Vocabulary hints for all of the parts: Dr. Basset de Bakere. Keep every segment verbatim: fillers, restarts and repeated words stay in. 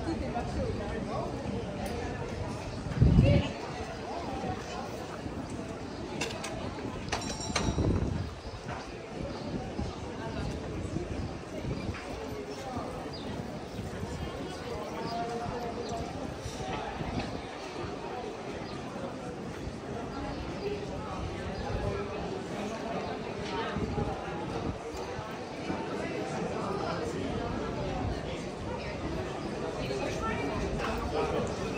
Thank you.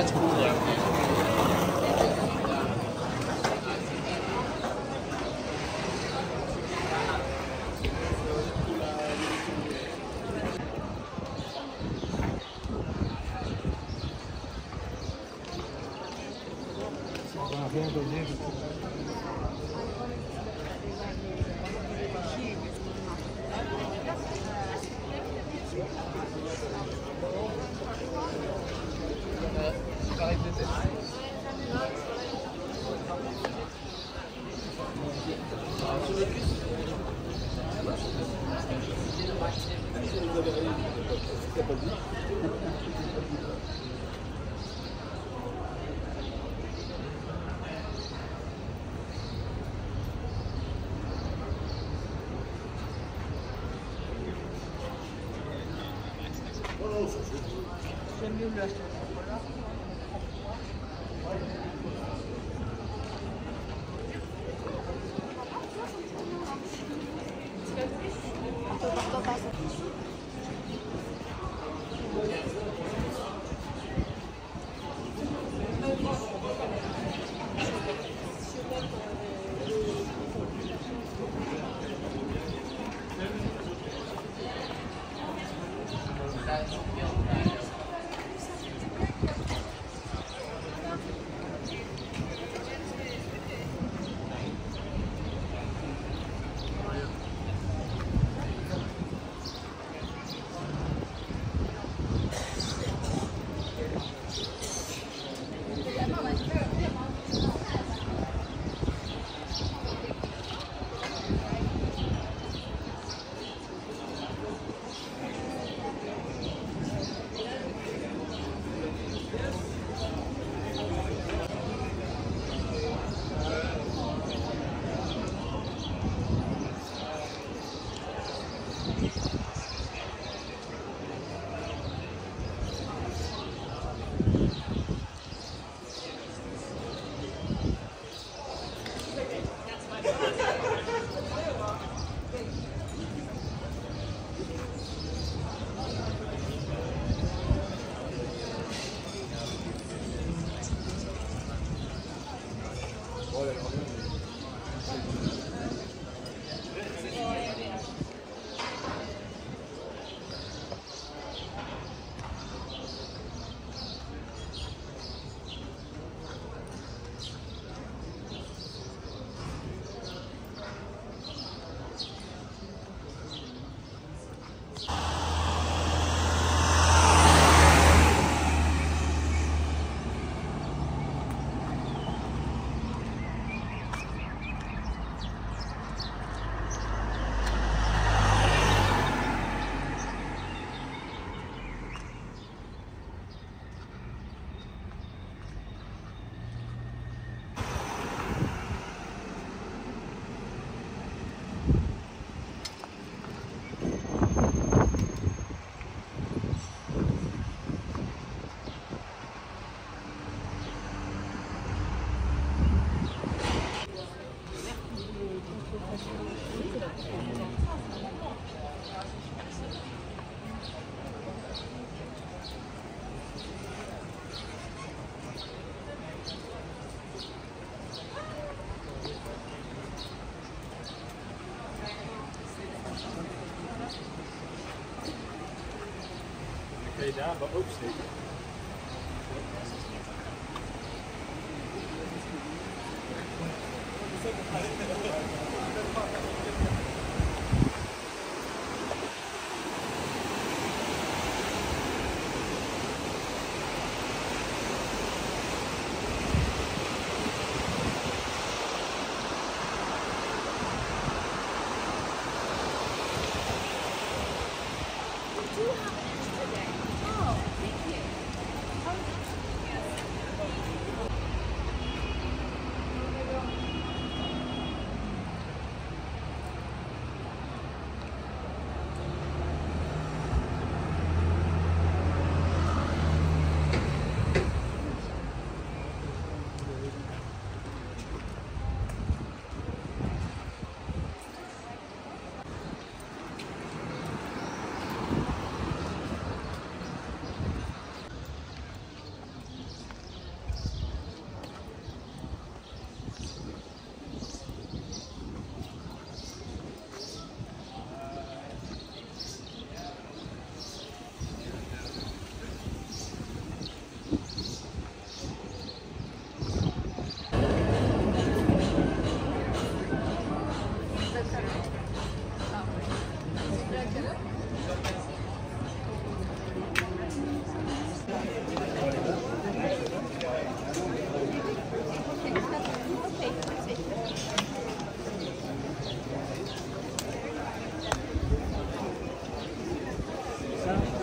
much cooler. J'aime mieux le acheter. Yeah, but oops. Thank you.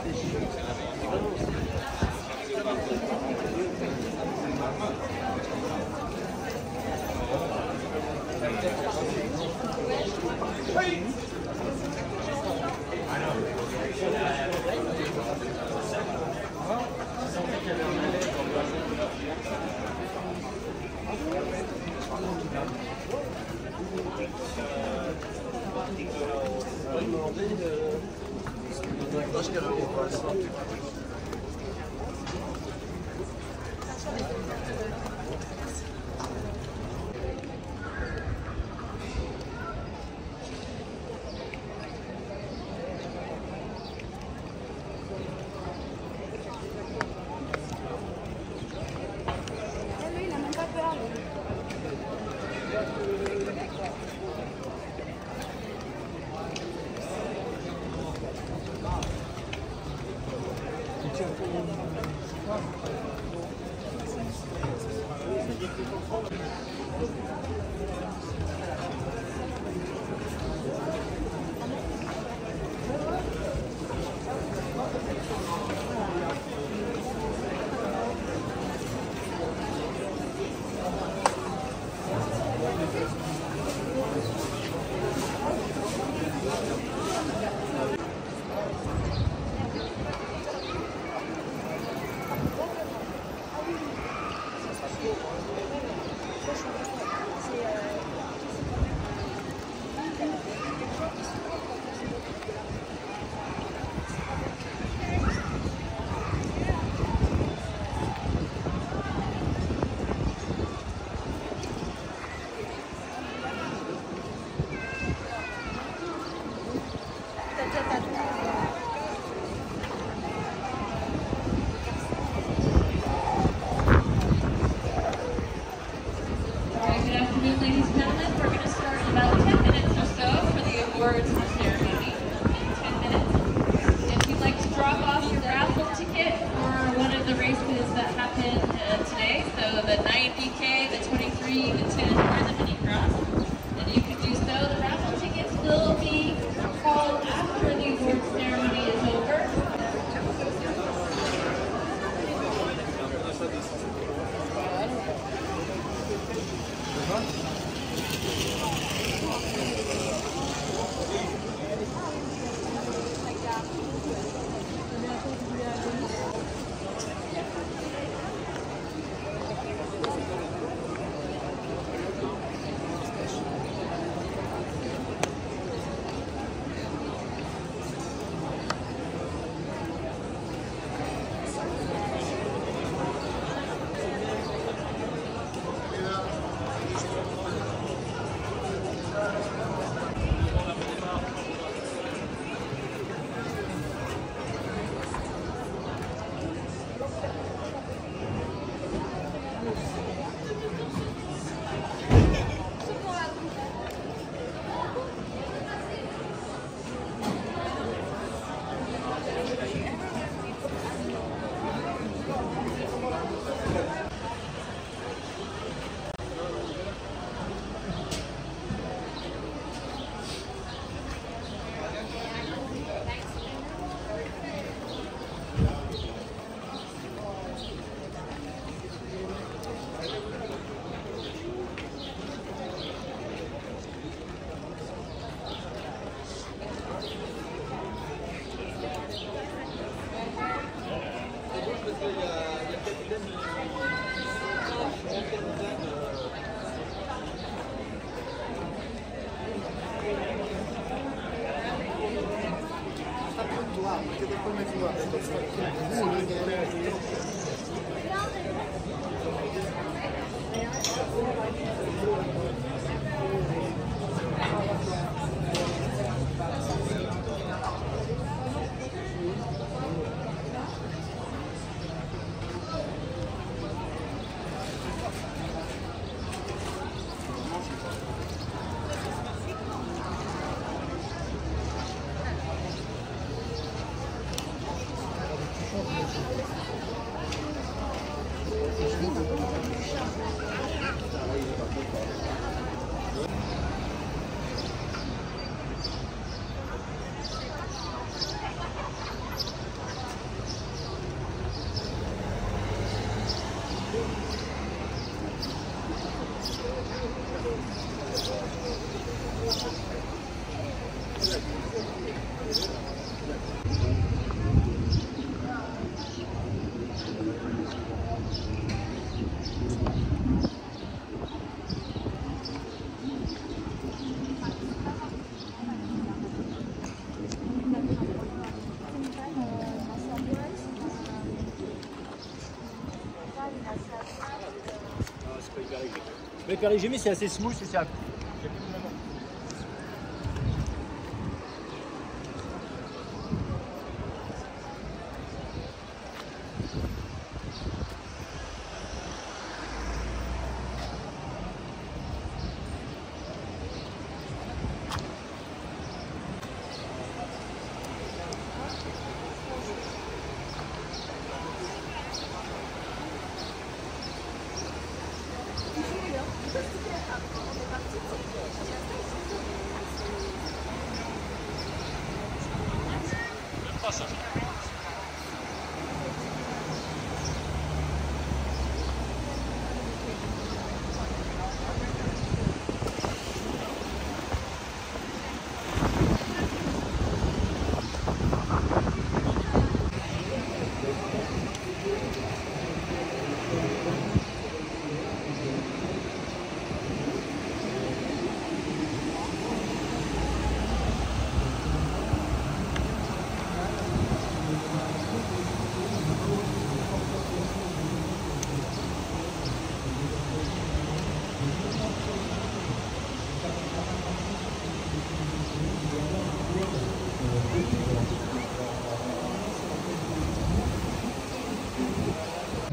Mais faire les c'est assez smooth et c'est à...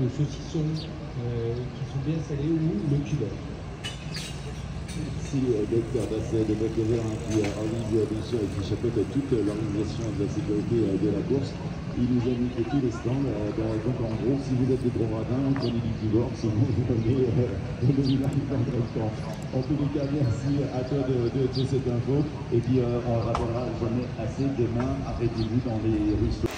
Le saucisson euh, qui sont bien salés ou le cubeur. Merci docteur Basset de Bakere qui organise bien sûr et qui chapeaute toute l'organisation de la sécurité de la course. Il nous a mis tous les stands. Euh, donc en gros, si vous êtes des gros radins, prenez du cubeur, sinon vous prenez le village dans le temps. En tous les cas, merci à toi de, de, de cette info. Et puis euh, on rappellera jamais assez demain, arrêtez-vous dans les rues.